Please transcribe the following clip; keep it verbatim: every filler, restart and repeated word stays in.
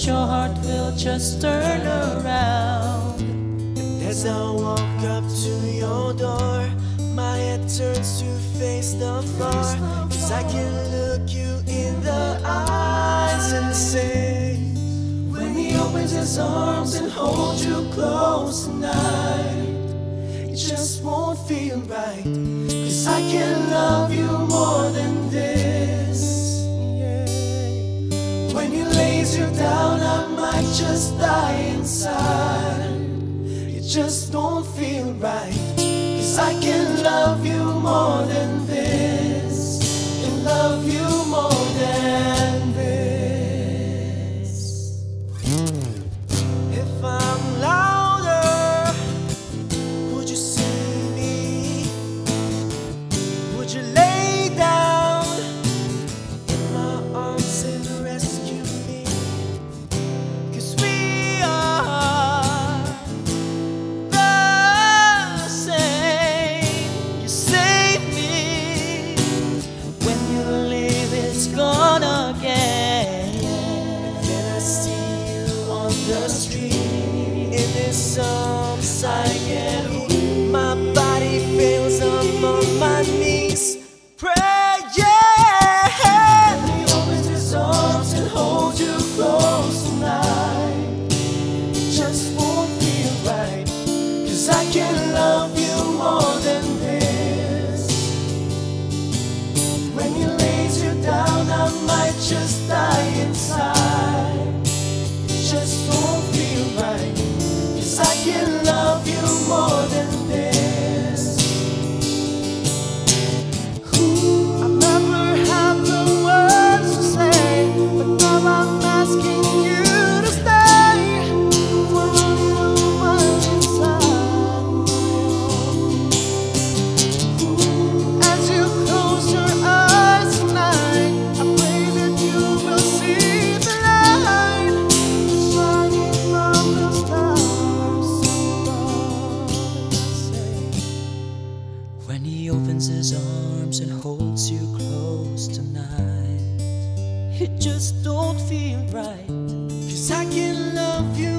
but your heart will just turn around. And as I walk up to your door, my head turns to face the floor, cause I can look you in the eyes and say, when he opens his arms and holds you close tonight, it just won't feel right, cause I can love you more than this. Yeah. When he lays you down, I might just die inside. It just don't feel right, cause I can love you more than this, and love you more than this. Mm. If I'm loud, it just don't feel right, cause I can love you.